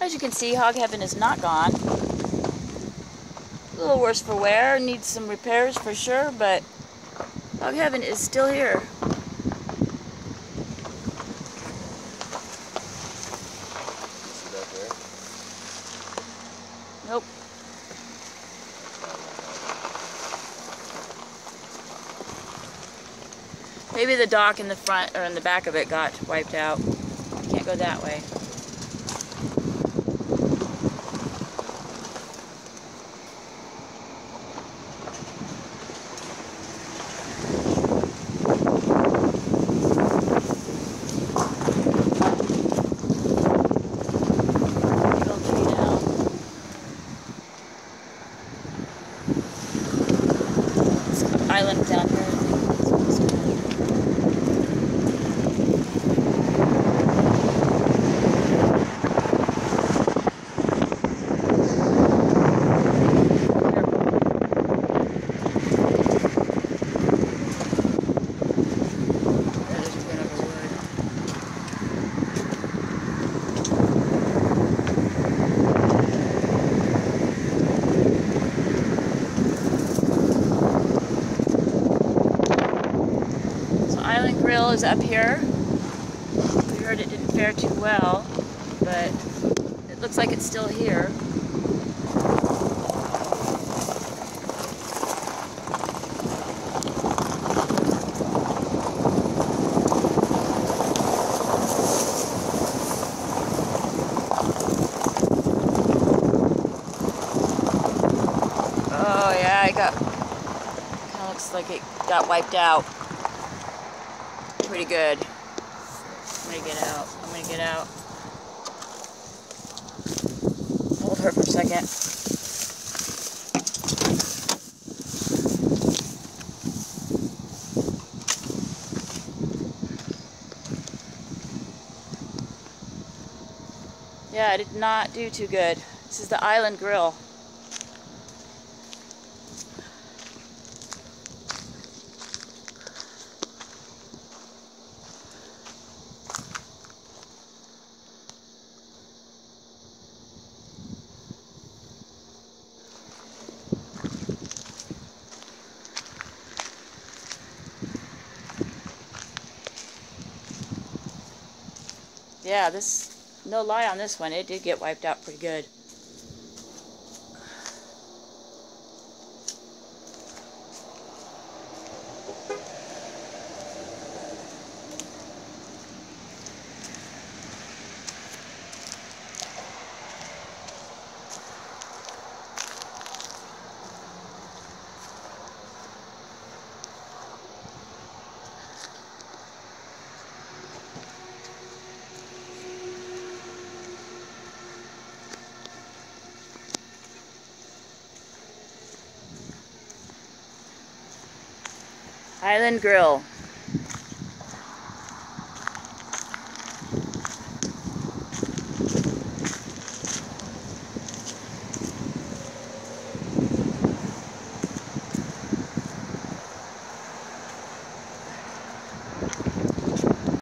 As you can see, Hog Heaven is not gone. A little worse for wear, needs some repairs for sure, but Hog Heaven is still here. See that there? Nope. Maybe the dock in the front or in the back of it got wiped out. Can't go that way. Island down here. Island Grill is up here. We heard it didn't fare too well, but it looks like it's still here. Oh yeah, kinda looks like it got wiped out. Pretty good. I'm gonna get out. Hold her for a second. Yeah, I did not do too good. This is the Island Grill. Yeah, this, no lie on this one, it did get wiped out pretty good. Island Grill.